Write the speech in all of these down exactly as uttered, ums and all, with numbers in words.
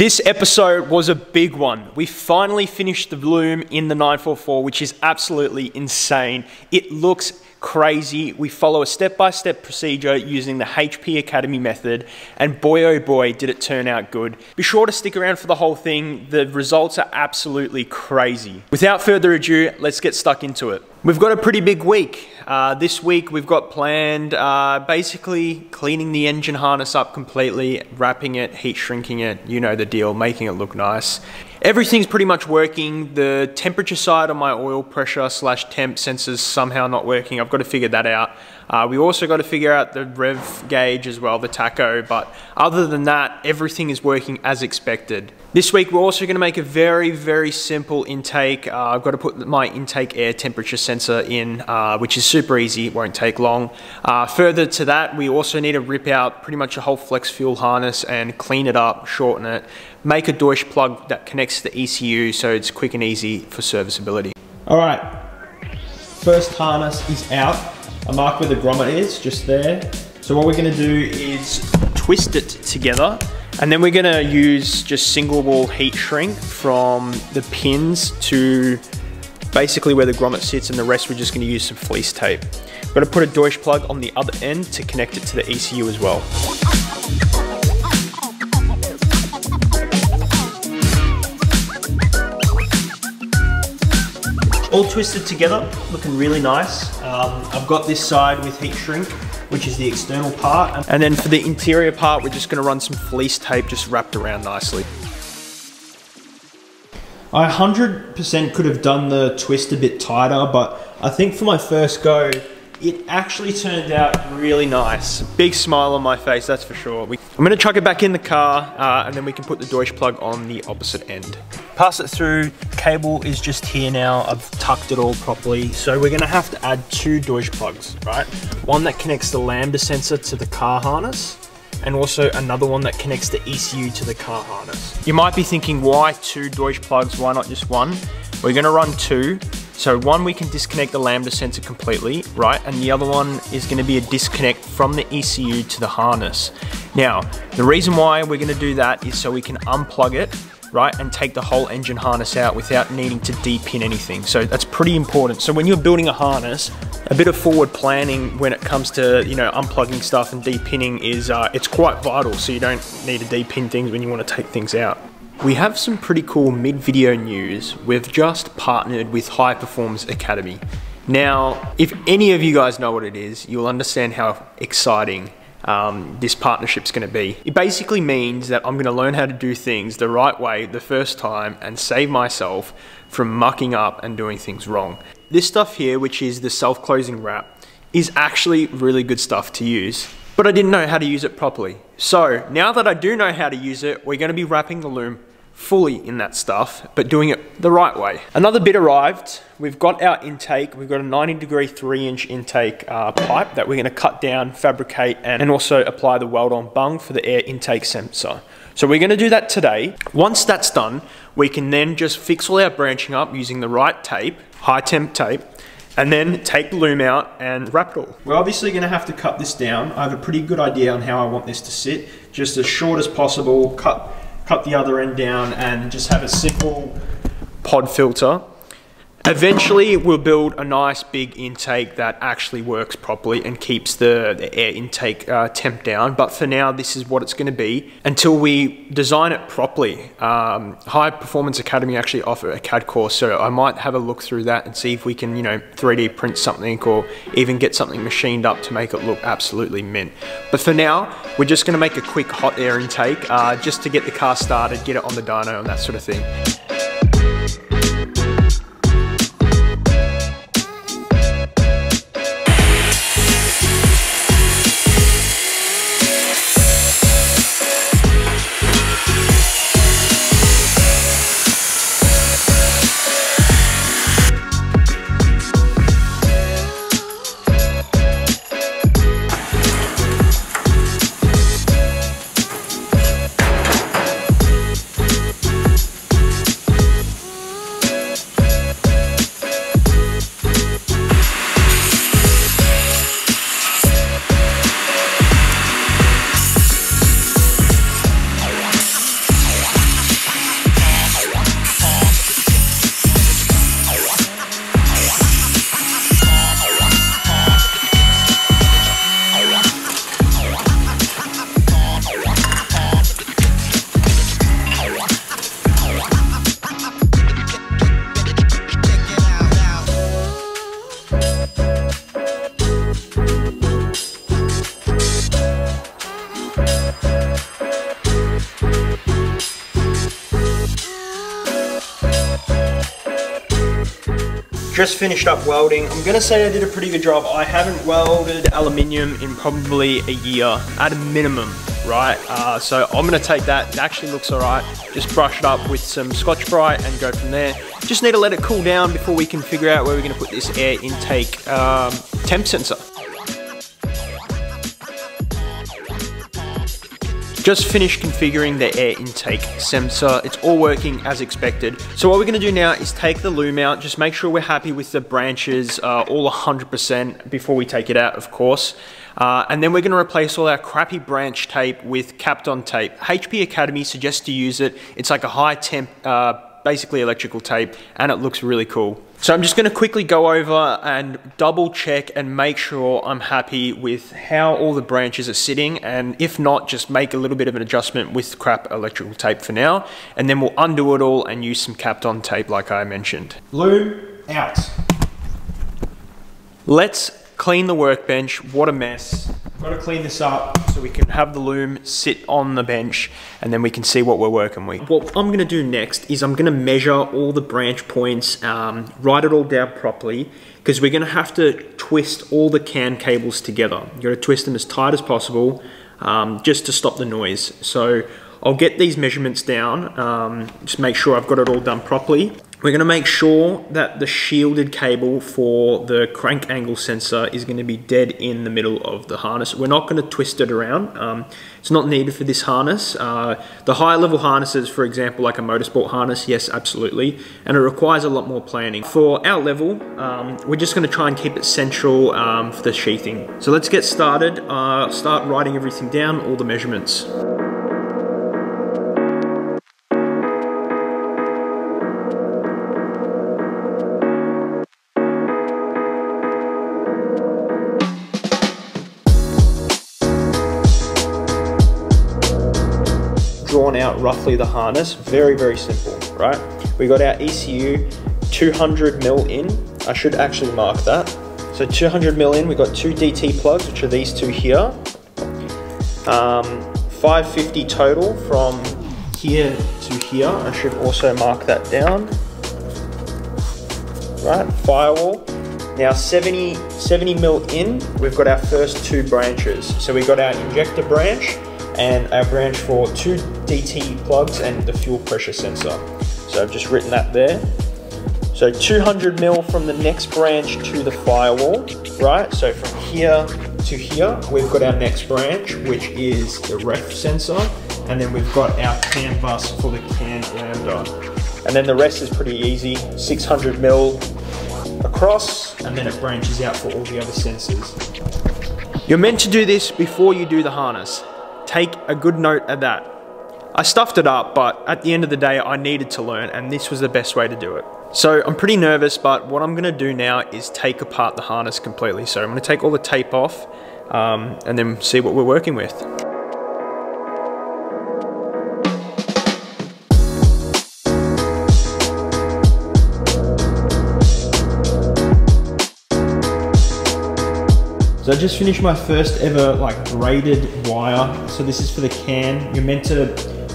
This episode was a big one. We finally finished the bloom in the nine four four, which is absolutely insane. It looks crazy. We follow a step-by-step procedure using the H P Academy method, and boy oh boy did it turn out good. Be sure to stick around for the whole thing. The results are absolutely crazy. Without further ado, let's get stuck into it. We've got a pretty big week. Uh, this week we've got planned uh, basically cleaning the engine harness up completely, wrapping it, heat shrinking it, you know the deal, making it look nice. Everything's pretty much working. The temperature side on my oil pressure slash temp sensor's somehow not working. I've got to figure that out. Uh, we also got to figure out the rev gauge as well, the tacho, but other than that, everything is working as expected. This week, we're also going to make a very, very simple intake. Uh, I've got to put my intake air temperature sensor in, uh, which is super easy. It won't take long. Uh, further to that, we also need to rip out pretty much a whole flex fuel harness and clean it up, shorten it, make a Deutsch plug that connects to the E C U so it's quick and easy for serviceability. All right, first harness is out. I mark where the grommet is, just there. So what we're gonna do is twist it together, and then we're gonna use just single wall heat shrink from the pins to basically where the grommet sits, and the rest we're just gonna use some fleece tape. We're gonna put a Deutsch plug on the other end to connect it to the E C U as well. All twisted together, looking really nice. Um, I've got this side with heat shrink, which is the external part. And then for the interior part, we're just gonna run some fleece tape just wrapped around nicely. I one hundred percent could have done the twist a bit tighter, but I think for my first go, it actually turned out really nice. Big smile on my face, that's for sure. We, I'm gonna chuck it back in the car uh, and then we can put the Deutsch plug on the opposite end. Pass it through, the cable is just here now. I've tucked it all properly. So we're gonna have to add two Deutsch plugs, right? One that connects the lambda sensor to the car harness, and also another one that connects the E C U to the car harness. You might be thinking, why two Deutsch plugs? Why not just one? We're gonna run two. So one, we can disconnect the lambda sensor completely, right? And the other one is gonna be a disconnect from the E C U to the harness. Now, the reason why we're gonna do that is so we can unplug it, right? And take the whole engine harness out without needing to de-pin anything. So that's pretty important. So when you're building a harness, a bit of forward planning when it comes to, you know, unplugging stuff and de-pinning is, uh, it's quite vital. So you don't need to de-pin things when you wanna take things out. We have some pretty cool mid-video news. We've just partnered with High Performance Academy. Now, if any of you guys know what it is, you'll understand how exciting um, this partnership's gonna be. It basically means that I'm gonna learn how to do things the right way the first time and save myself from mucking up and doing things wrong. This stuff here, which is the self-closing wrap, is actually really good stuff to use, but I didn't know how to use it properly. So now that I do know how to use it, we're gonna be wrapping the loom fully in that stuff, but doing it the right way. Another bit arrived. We've got our intake. We've got a ninety degree three inch intake uh, pipe that we're gonna cut down, fabricate, and, and also apply the weld on bung for the air intake sensor. So we're gonna do that today. Once that's done, we can then just fix all our branching up using the right tape, high temp tape, and then take the loom out and wrap it all. We're obviously gonna have to cut this down. I have a pretty good idea on how I want this to sit. Just as short as possible, cut, cut the other end down and just have a simple pod filter. Eventually, we'll build a nice big intake that actually works properly and keeps the, the air intake uh, temp down. But for now, this is what it's gonna be until we design it properly. Um, High Performance Academy actually offer a C A D course, so I might have a look through that and see if we can, you know, three D print something or even get something machined up to make it look absolutely mint. But for now, we're just gonna make a quick hot air intake uh, just to get the car started, get it on the dyno and that sort of thing. Just finished up welding. I'm gonna say I did a pretty good job. I haven't welded aluminium in probably a year at a minimum, right? Uh, so I'm gonna take that, it actually looks all right. Just brush it up with some Scotch-Brite and go from there. Just need to let it cool down before we can figure out where we're gonna put this air intake um, temp sensor. Just finished configuring the air intake sensor. It's all working as expected. So what we're gonna do now is take the loom out, just make sure we're happy with the branches, uh, all one hundred percent before we take it out, of course. Uh, and then we're gonna replace all our crappy branch tape with Kapton tape. H P Academy suggests to use it. It's like a high temp, uh, basically electrical tape, and it looks really cool. So I'm just gonna quickly go over and double check and make sure I'm happy with how all the branches are sitting, and if not, just make a little bit of an adjustment with crap electrical tape for now, and then we'll undo it all and use some Kapton tape like I mentioned. Loom out. Let's clean the workbench, what a mess. Gotta clean this up so we can have the loom sit on the bench and then we can see what we're working with. What I'm gonna do next is I'm gonna measure all the branch points, um, write it all down properly, because we're gonna have to twist all the can cables together. You gotta twist them as tight as possible um, just to stop the noise. So I'll get these measurements down, um, just make sure I've got it all done properly. We're gonna make sure that the shielded cable for the crank angle sensor is gonna be dead in the middle of the harness. We're not gonna twist it around. Um, it's not needed for this harness. Uh, the higher level harnesses, for example, like a motorsport harness, yes, absolutely. And it requires a lot more planning. For our level, um, we're just gonna try and keep it central um, for the sheathing. So let's get started. Uh, start writing everything down, all the measurements. Drawn out roughly the harness, very, very simple, right? We got our E C U two hundred mil in. I should actually mark that. So two hundred mil in, we got two D T plugs, which are these two here. Um, five fifty total from here to here. I should also mark that down. Right, firewall. Now seventy, seventy mil in, we've got our first two branches. So we got our injector branch, and our branch for two D T plugs and the fuel pressure sensor. So I've just written that there. So two hundred mil from the next branch to the firewall, right? So from here to here, we've got our next branch, which is the ref sensor. And then we've got our can bus for the can lambda. And then the rest is pretty easy, six hundred mil across, and then it branches out for all the other sensors. You're meant to do this before you do the harness. Take a good note of that. I stuffed it up, but at the end of the day, I needed to learn, and this was the best way to do it. So I'm pretty nervous, but what I'm gonna do now is take apart the harness completely. So I'm gonna take all the tape off um, and then see what we're working with. So I just finished my first ever like braided wire. So this is for the can. You're meant to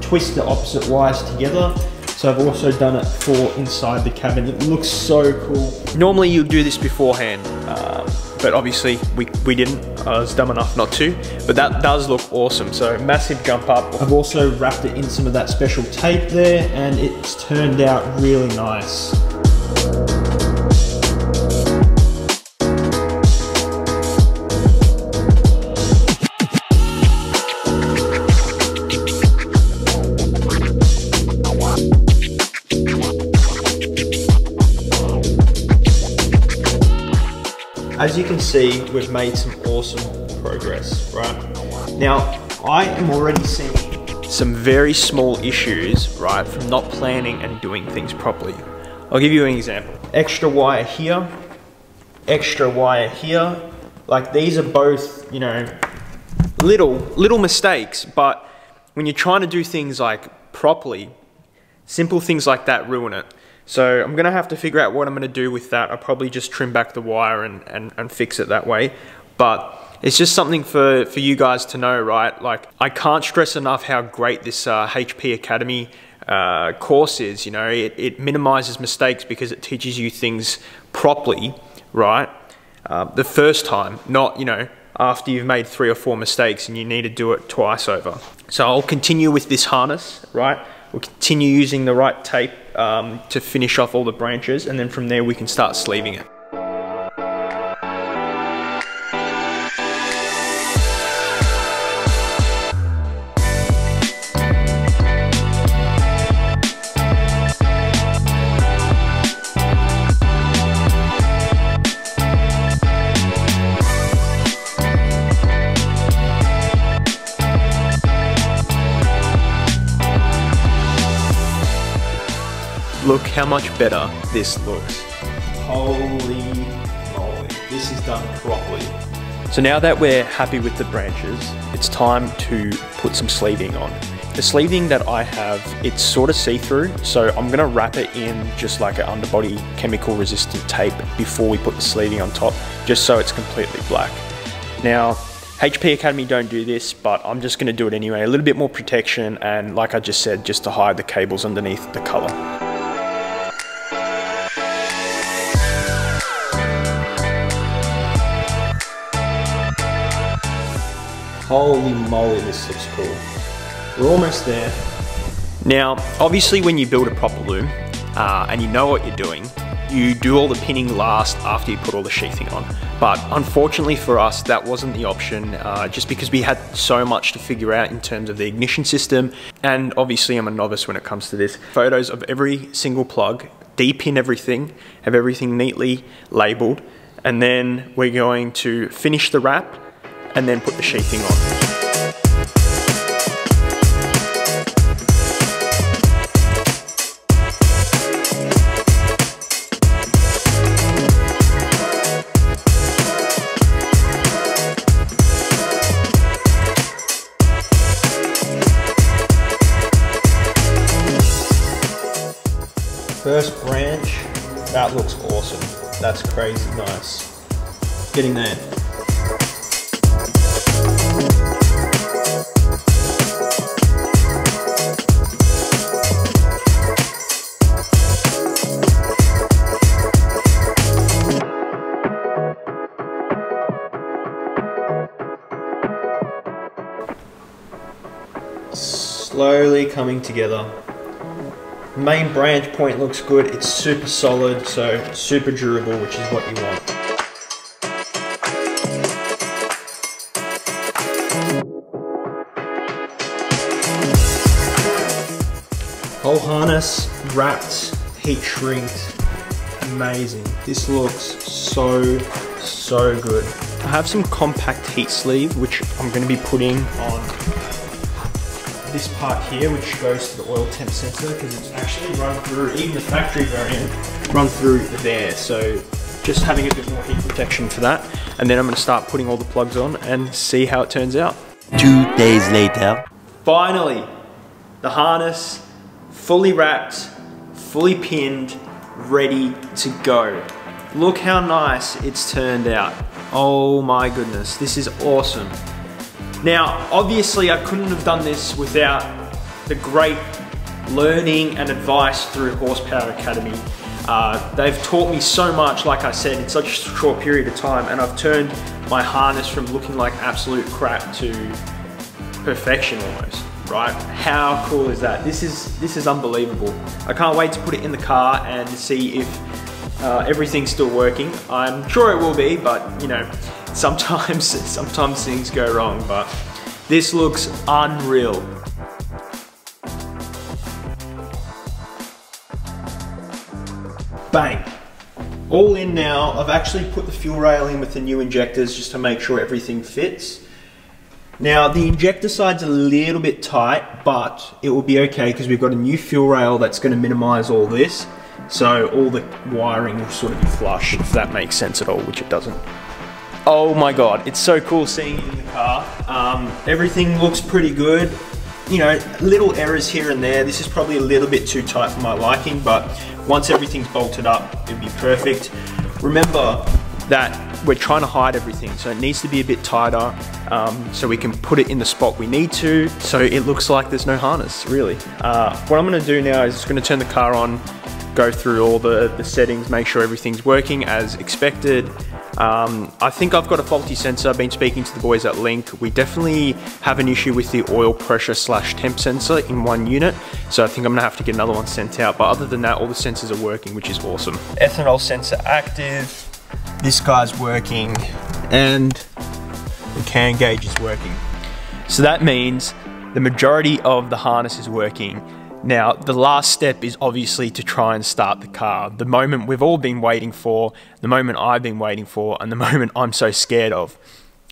twist the opposite wires together. So I've also done it for inside the cabin. It looks so cool. Normally you'd do this beforehand, um, but obviously we, we didn't. I was dumb enough not to, but that does look awesome. So massive jump up. I've also wrapped it in some of that special tape there, and it's turned out really nice. As you can see, we've made some awesome progress, right? Now, I am already seeing some very small issues, right, from not planning and doing things properly. I'll give you an example. Extra wire here, extra wire here. Like these are both, you know, little, little mistakes, but when you're trying to do things like properly, simple things like that ruin it. So I'm gonna have to figure out what I'm gonna do with that. I'll probably just trim back the wire and, and, and fix it that way. But it's just something for, for you guys to know, right? Like, I can't stress enough how great this uh, H P Academy uh, course is, you know? It, it minimizes mistakes because it teaches you things properly, right? Uh, the first time, not, you know, after you've made three or four mistakes and you need to do it twice over. So I'll continue with this harness, right? We'll continue using the right tape um, to finish off all the branches, and then from there we can start sleeving it. Look how much better this looks. Holy moly, this is done properly. So now that we're happy with the branches, it's time to put some sleeving on. The sleeving that I have, it's sort of see-through, so I'm gonna wrap it in just like an underbody chemical resistant tape before we put the sleeving on top, just so it's completely black. Now, H P Academy don't do this, but I'm just gonna do it anyway. A little bit more protection, and like I just said, just to hide the cables underneath the color. Holy moly, this looks cool. We're almost there. Now, obviously when you build a proper loom uh, and you know what you're doing, you do all the pinning last after you put all the sheathing on. But unfortunately for us, that wasn't the option uh, just because we had so much to figure out in terms of the ignition system. And obviously I'm a novice when it comes to this. Photos of every single plug, de-pin everything, have everything neatly labeled. And then we're going to finish the wrap and then put the sheathing on. First branch, that looks awesome. That's crazy nice. Getting there. Slowly coming together. Main branch point looks good. It's super solid, so super durable, which is what you want. Whole harness, wrapped, heat shrinked. Amazing. This looks so, so good. I have some compact heat sleeve, which I'm gonna be putting on this part here, which goes to the oil temp sensor, because it's actually run through, even the factory variant, run through there. So just having a bit more heat protection for that. And then I'm gonna start putting all the plugs on and see how it turns out. Two days later. Finally, the harness, fully wrapped, fully pinned, ready to go. Look how nice it's turned out. Oh my goodness, this is awesome. Now, obviously I couldn't have done this without the great learning and advice through Horsepower Academy. Uh, they've taught me so much, like I said, in such a short period of time, and I've turned my harness from looking like absolute crap to perfection almost, right? How cool is that? This is, this is unbelievable. I can't wait to put it in the car and see if uh, everything's still working. I'm sure it will be, but you know, Sometimes, sometimes things go wrong, but this looks unreal. Bang, all in now. I've actually put the fuel rail in with the new injectors just to make sure everything fits. Now the injector side's a little bit tight, but it will be okay because we've got a new fuel rail that's going to minimize all this. So all the wiring will sort of be flush, if that makes sense at all, which it doesn't. Oh my God, it's so cool seeing it in the car. Um, everything looks pretty good. You know, little errors here and there. This is probably a little bit too tight for my liking, but once everything's bolted up, it'll be perfect. Remember, that we're trying to hide everything. So it needs to be a bit tighter um, so we can put it in the spot we need to, so it looks like there's no harness, really. Uh, what I'm gonna do now is just gonna turn the car on, go through all the, the settings, make sure everything's working as expected. Um, I think I've got a faulty sensor. I've been speaking to the boys at Link. We definitely have an issue with the oil pressure slash temp sensor in one unit. So I think I'm gonna have to get another one sent out. But other than that, all the sensors are working, which is awesome. Ethanol sensor active. This guy's working and the can gauge is working. So that means the majority of the harness is working. Now, the last step is obviously to try and start the car. The moment we've all been waiting for, the moment I've been waiting for, and the moment I'm so scared of.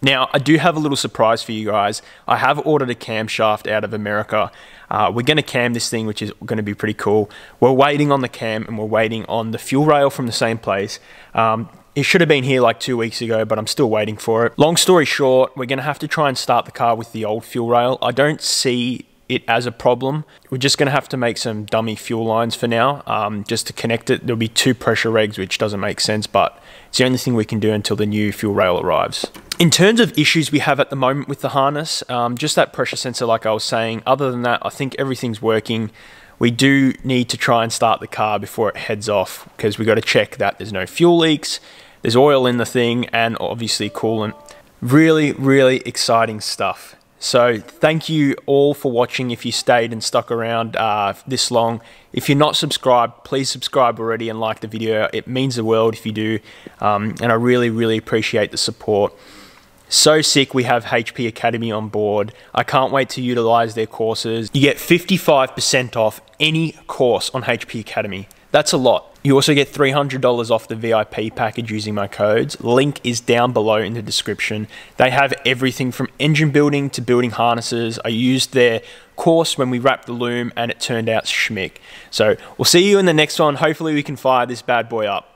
Now, I do have a little surprise for you guys. I have ordered a camshaft out of America. Uh, we're gonna cam this thing, which is gonna be pretty cool. We're waiting on the cam and we're waiting on the fuel rail from the same place. Um, It should have been here like two weeks ago, but I'm still waiting for it. Long story short, we're gonna have to try and start the car with the old fuel rail. I don't see it as a problem. We're just gonna have to make some dummy fuel lines for now, um, just to connect it. There'll be two pressure regs, which doesn't make sense, but it's the only thing we can do until the new fuel rail arrives. In terms of issues we have at the moment with the harness, um, just that pressure sensor, like I was saying. Other than that, I think everything's working. We do need to try and start the car before it heads off, because we got to check that there's no fuel leaks, there's oil in the thing, and obviously coolant. Really, really exciting stuff. So thank you all for watching if you stayed and stuck around uh, this long. If you're not subscribed, please subscribe already and like the video. It means the world if you do. Um, and I really, really appreciate the support. So sick we have H P Academy on board. I can't wait to utilize their courses. You get fifty-five percent off any course on H P Academy. That's a lot. You also get three hundred dollars off the V I P package using my codes. Link is down below in the description. They have everything from engine building to building harnesses. I used their course when we wrapped the loom and it turned out schmick. So we'll see you in the next one. Hopefully we can fire this bad boy up.